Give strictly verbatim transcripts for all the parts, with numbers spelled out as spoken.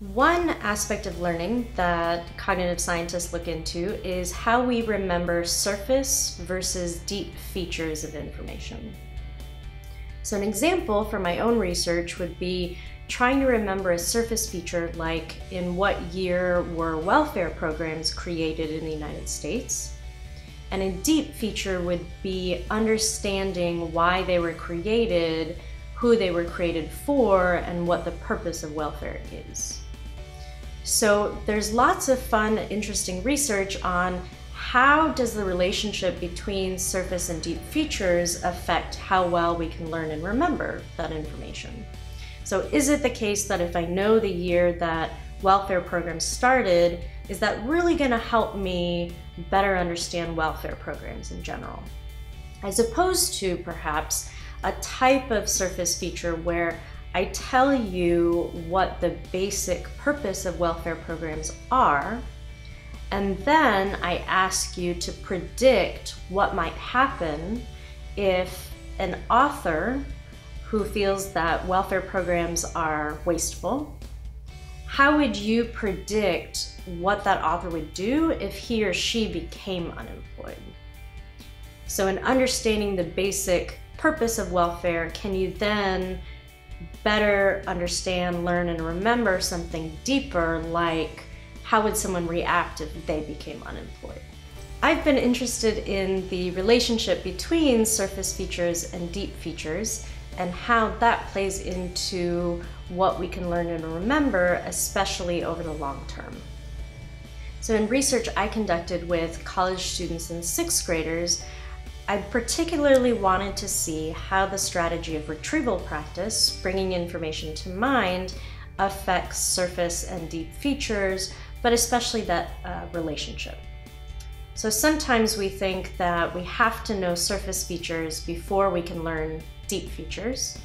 One aspect of learning that cognitive scientists look into is how we remember surface versus deep features of information. So an example from my own research would be trying to remember a surface feature like in what year were welfare programs created in the United States. And a deep feature would be understanding why they were created, who they were created for, and what the purpose of welfare is. So there's lots of fun, interesting research on how does the relationship between surface and deep features affect how well we can learn and remember that information. So is it the case that if I know the year that welfare programs started, is that really going to help me better understand welfare programs in general? As opposed to perhaps a type of surface feature where I tell you what the basic purpose of welfare programs are, and then I ask you to predict what might happen if an author who feels that welfare programs are wasteful, how would you predict what that author would do if he or she became unemployed? So in understanding the basic purpose of welfare, can you then better understand, learn, and remember something deeper, like how would someone react if they became unemployed? I've been interested in the relationship between surface features and deep features and how that plays into what we can learn and remember, especially over the long term. So in research I conducted with college students and sixth graders, I particularly wanted to see how the strategy of retrieval practice, bringing information to mind, affects surface and deep features, but especially that uh, relationship. So sometimes we think that we have to know surface features before we can learn deep features,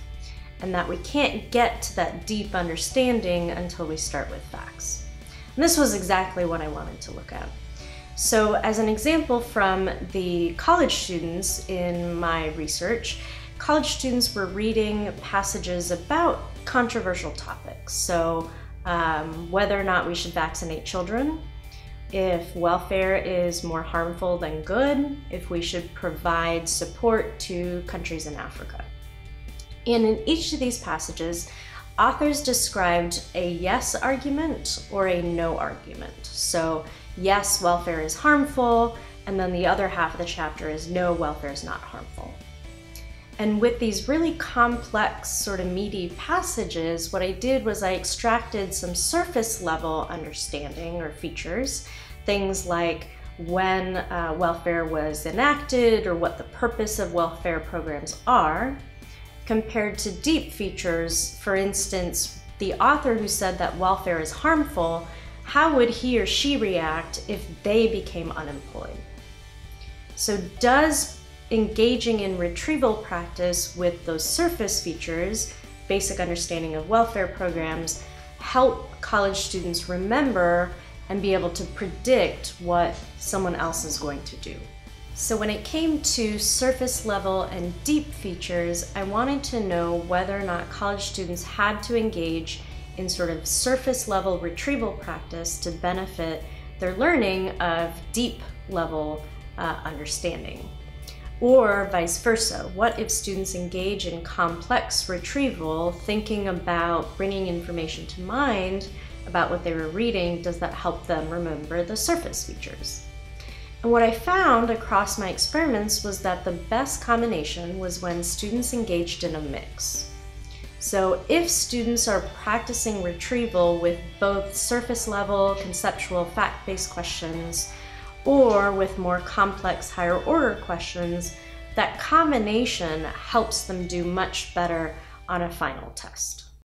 and that we can't get to that deep understanding until we start with facts. And this was exactly what I wanted to look at. So as an example from the college students in my research, college students were reading passages about controversial topics. So um, whether or not we should vaccinate children, if welfare is more harmful than good, if we should provide support to countries in Africa. And in each of these passages, authors described a yes argument or a no argument. So yes, welfare is harmful, and then the other half of the chapter is no, welfare is not harmful. And with these really complex, sort of meaty passages, what I did was I extracted some surface level understanding or features, things like when uh, welfare was enacted or what the purpose of welfare programs are, compared to deep features. For instance, the author who said that welfare is harmful, how would he or she react if they became unemployed? So does engaging in retrieval practice with those surface features, basic understanding of welfare programs, help college students remember and be able to predict what someone else is going to do? So when it came to surface level and deep features, I wanted to know whether or not college students had to engage in sort of surface level retrieval practice to benefit their learning of deep level uh, understanding. Or vice versa, what if students engage in complex retrieval, thinking about bringing information to mind about what they were reading, does that help them remember the surface features? And what I found across my experiments was that the best combination was when students engaged in a mix. So if students are practicing retrieval with both surface level, conceptual, fact-based questions, or with more complex, higher order questions, that combination helps them do much better on a final test.